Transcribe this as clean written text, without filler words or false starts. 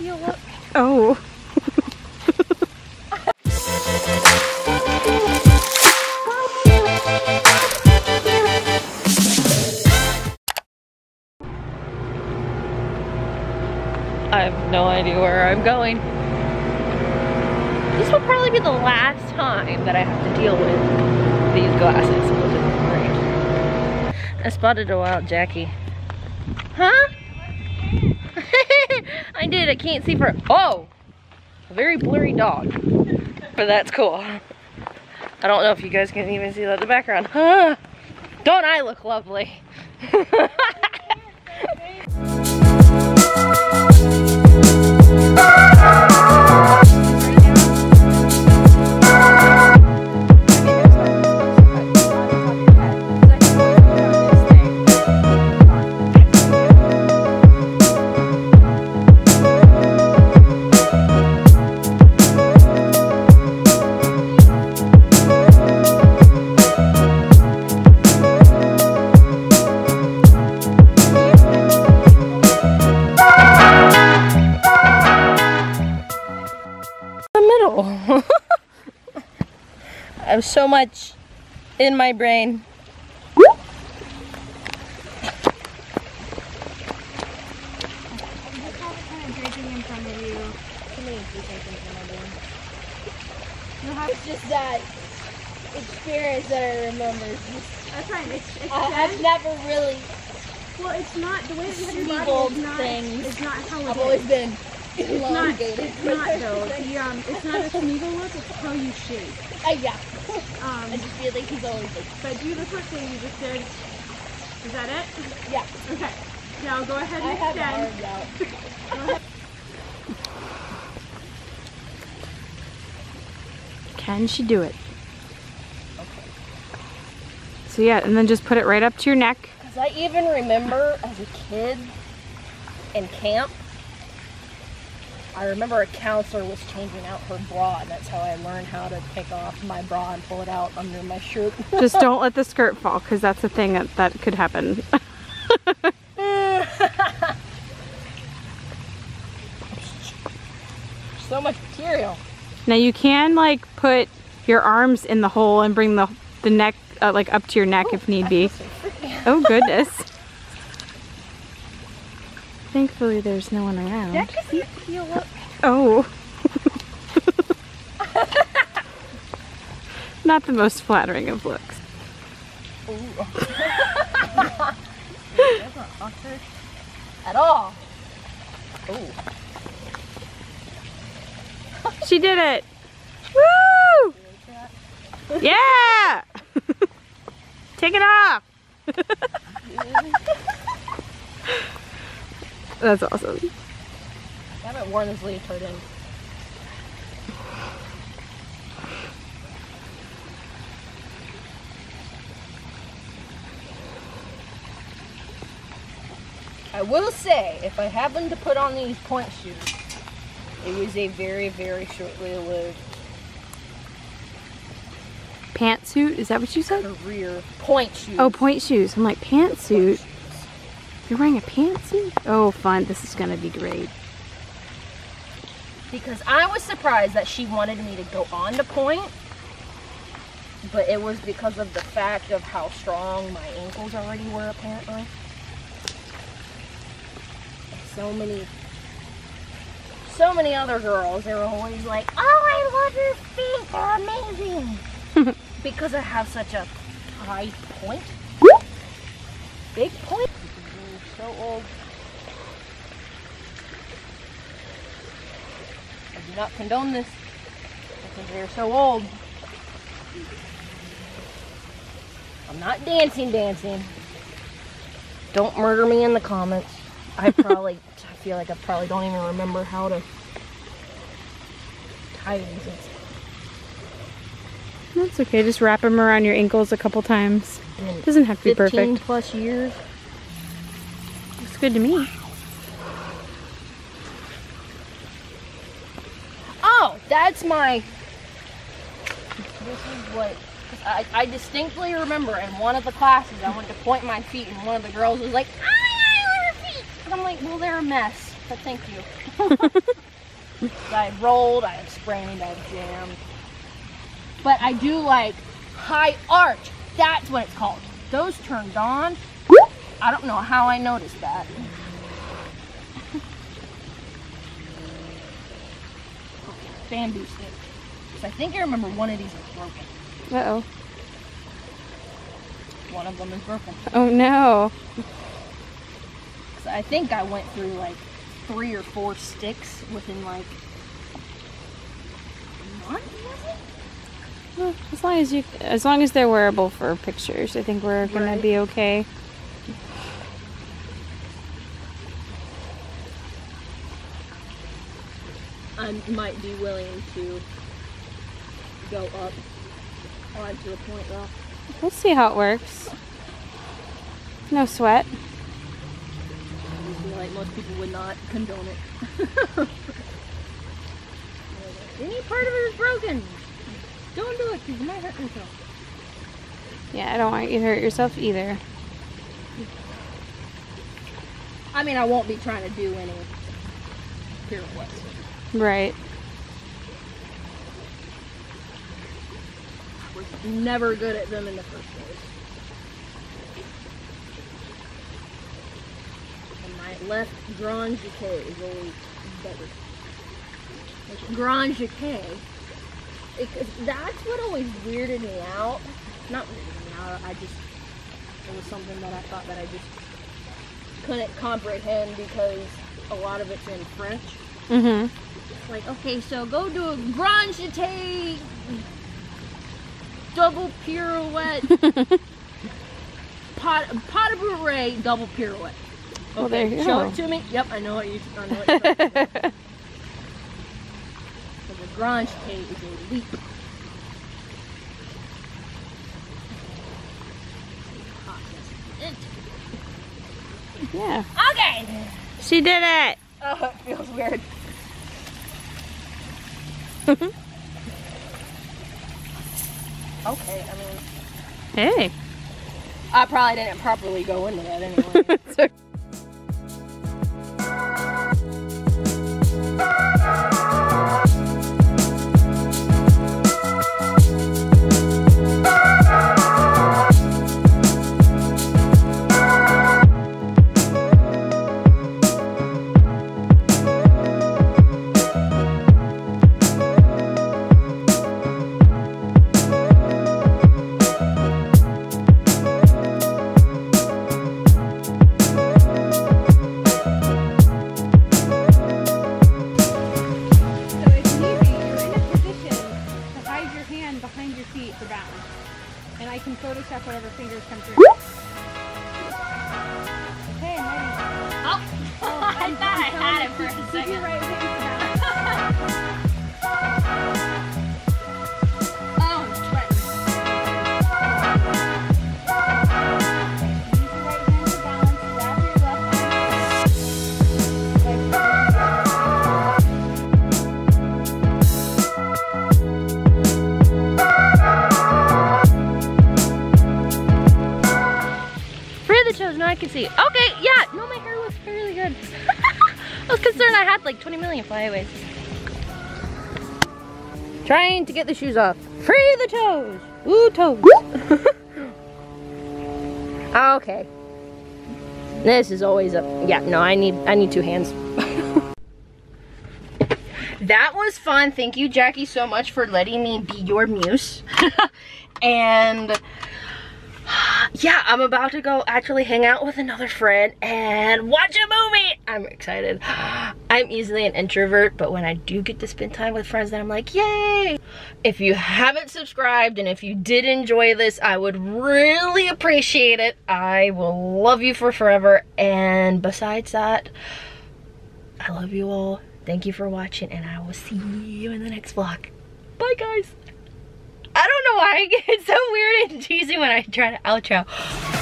You look. Oh. I have no idea where I'm going. This will probably be the last time that I have to deal with these glasses. I spotted a wild Jackie. Huh? I did. I can't see for. Oh! A very blurry dog. But that's cool. I don't know if you guys can even see that in the background. Huh? Don't I look lovely? I have so much in my brain. It's just that experience that I remember. I find I've never really. Well, it's not the way you have your body is not. It's not how I've always been. It's not though. It's not a Schmeagol look, it's how you shave. Yeah. I just feel like he's always like. But do the first thing you just did. Is that it? Yeah. Okay. Now go ahead and stand. Can she do it? Okay. So yeah, and then just put it right up to your neck. Because I even remember as a kid in camp, I remember a counselor was changing out her bra, and that's how I learned how to take off my bra and pull it out under my shirt. Just don't let the skirt fall, because that's the thing that could happen. So much material. Now you can like put your arms in the hole and bring the neck like up to your neck if need be. Oh goodness. Thankfully, there's no one around. Jackie, you look. Oh. Not the most flattering of looks. Ooh. That's not awkward at all. Ooh. She did it. Woo! Yeah! Take it off. That's awesome. I haven't worn this leotard in. I will say, if I happened to put on these point shoes, it was a very, very shortly lived pantsuit. Is that what you said? Career. Point shoes. Oh, point shoes. I'm like, pantsuit? You're wearing a pantsuit? Oh, fun. This is going to be great. Because I was surprised that she wanted me to go on to point, but it was because of the fact of how strong my ankles already were, apparently. So many other girls, they were always like, oh, I love your feet. They're amazing. Because I have such a high point. Big point. So old. I do not condone this because they're so old. I'm not dancing. Don't murder me in the comments. I feel like I probably don't even remember how to tie these. That's okay. Just wrap them around your ankles a couple times. It doesn't have to be perfect. 15 plus years. Good to me. Oh, that's my. This is what I distinctly remember in one of the classes. I went to point my feet, and one of the girls was like, "I don't know your feet," and I'm like, "Well, they're a mess." but thank you. I've rolled, I've sprained, I've jammed. But I do like high arch. That's what it's called. Those turned on. I don't know how I noticed that. Bamboo stick. So I think I remember one of these was broken. Uh-oh. One of them is broken. Oh no. So I think I went through like 3 or 4 sticks within like a month, was it? Well, as long as they're wearable for pictures, I think we're gonna be okay. I might be willing to go up onto a point rock. We'll see how it works. No sweat. I feel like most people would not condone it. Any part of it is broken. Don't do it because you might hurt yourself. Yeah, I don't want you to hurt yourself either. I mean, I won't be trying to do any pirouettes. Right. I was never good at them in the first place. And my left grand jeté is always better. Like grand jeté, that's what always weirded me out. Not weirded me out, it was something that I thought that I just couldn't comprehend because a lot of it's in French. Mm-hmm. Like, okay, so go do a grand jeté double pirouette, pot de bourree double pirouette. Okay, well, there you show it to me. Yep, I know what you are doing. So the grand jeté is a leap. Yeah. Okay. She did it. Oh, it feels weird. Okay, I mean... Hey! I probably didn't properly go into that anyway. Sorry. Photoshop whatever fingers come through. Hey, nice. Oh, I thought I had it for a second. I can see. Okay, yeah, no, my hair looks really good. I was concerned I had like 20 million flyaways. Trying to get the shoes off. Free the toes! Woo toes! Okay. This is always a, yeah, no, I need 2 hands. That was fun. Thank you, Jackie, so much for letting me be your muse. And yeah, I'm about to go actually hang out with another friend and watch a movie. I'm excited. I'm easily an introvert, but when I do get to spend time with friends, then I'm like, yay! If you haven't subscribed and if you did enjoy this, I would really appreciate it. I will love you for forever. And besides that, I love you all. Thank you for watching, and I will see you in the next vlog. Bye, guys. I don't know why I get so weird and cheesy when I try to outro.